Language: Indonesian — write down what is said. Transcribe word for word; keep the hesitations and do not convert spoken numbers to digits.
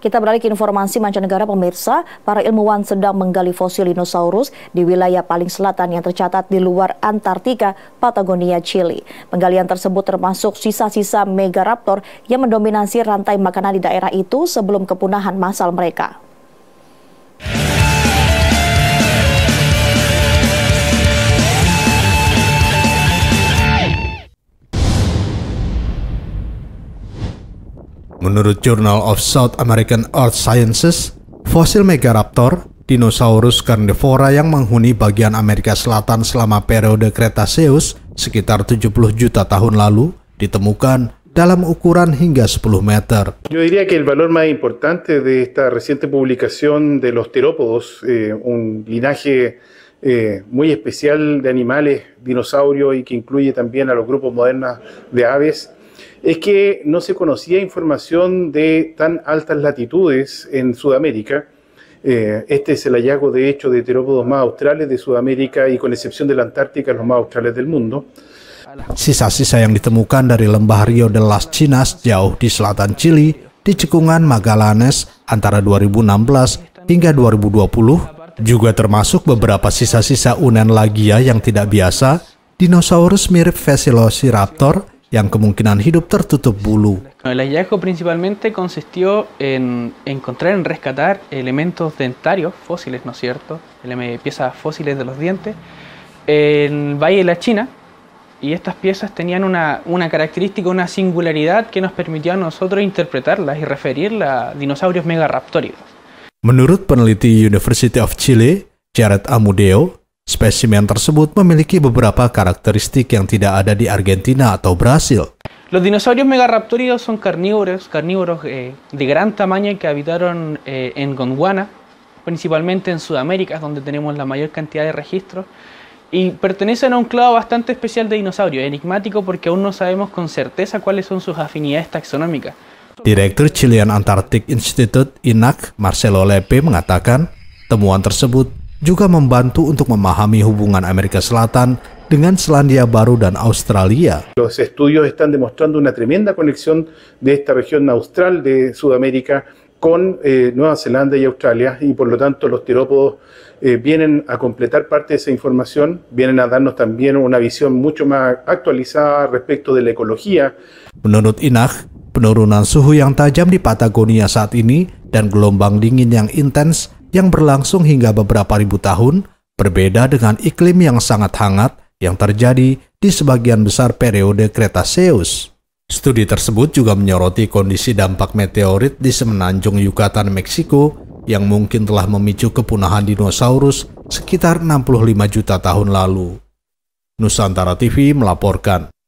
Kita beralih ke informasi mancanegara pemirsa. Para ilmuwan sedang menggali fosil dinosaurus di wilayah paling selatan yang tercatat di luar Antartika, Patagonia, Chili. Penggalian tersebut termasuk sisa-sisa Megaraptor yang mendominasi rantai makanan di daerah itu sebelum kepunahan massal mereka. Menurut Journal of South American Earth Sciences, fosil Megaraptor, dinosaurus karnivora yang menghuni bagian Amerika Selatan selama periode Cretaceous sekitar tujuh puluh juta tahun lalu, ditemukan dalam ukuran hingga sepuluh meter. Yo diría que el valor más importante de esta reciente publicación de los terópodos, eh, un linaje eh, muy especial de animales, dinosaurios y que incluye también a los grupos modernos de aves, es que no se conocía información de tan altas latitudes en Sudamérica. Eh, este es el hallazgo de hecho de terópodos más australes de Sudamérica y con excepción de la Antártica los más australes del mundo. Sisa-sisa yang ditemukan dari lembah Rio de las Chinas jauh di selatan Chili di Cekungan Magallanes antara dua ribu enam belas hingga dua ribu dua puluh juga termasuk beberapa sisa-sisa Unenlagia yang tidak biasa, dinosaurus mirip Velociraptor yang kemungkinan hidup tertutup bulu. El hallazgo principalmente consistió en encontrar en rescatar elementos dentarios fósiles, ¿no es cierto? Piezas fósiles de los dientes en el Valle de la China, y estas piezas tenían una, una característica, una singularidad que nos permitía a nosotros interpretarlas y referirlas a dinosaurios megaraptóridos. Menurut peneliti University of Chile, Jared Amudeo, spesimen tersebut memiliki beberapa karakteristik yang tidak ada di Argentina atau Brasil. Los dinosaurios megaraptóridos son carnívoros, carnívoros eh, de gran tamaño que habitaron eh, en Gondwana, principalmente en Sudamérica, donde tenemos la mayor cantidad de registros, y pertenecen a un clado bastante especial de dinosaurios, enigmático porque aún no sabemos con certeza cuáles son sus afinidades taxonómicas. Direktur Chilean Antarctic Institute (I N A C), Marcelo Lepe, mengatakan temuan tersebut juga membantu untuk memahami hubungan Amerika Selatan dengan Selandia Baru dan Australia. Los estudios están demostrando una tremenda conexión de esta región austral de Sudamérica con eh, Nueva Zelanda y Australia, y por lo tanto los terópodos eh, vienen a completar parte de esa información, vienen a darnos también una visión mucho más actualizada respecto de la ecología. Menurut I N A C, penurunan suhu yang tajam di Patagonia saat ini dan gelombang dingin yang intens yang berlangsung hingga beberapa ribu tahun, berbeda dengan iklim yang sangat hangat yang terjadi di sebagian besar periode Cretaceous. Studi tersebut juga menyoroti kondisi dampak meteorit di semenanjung Yucatan, Meksiko, yang mungkin telah memicu kepunahan dinosaurus sekitar enam puluh lima juta tahun lalu. Nusantara T V melaporkan.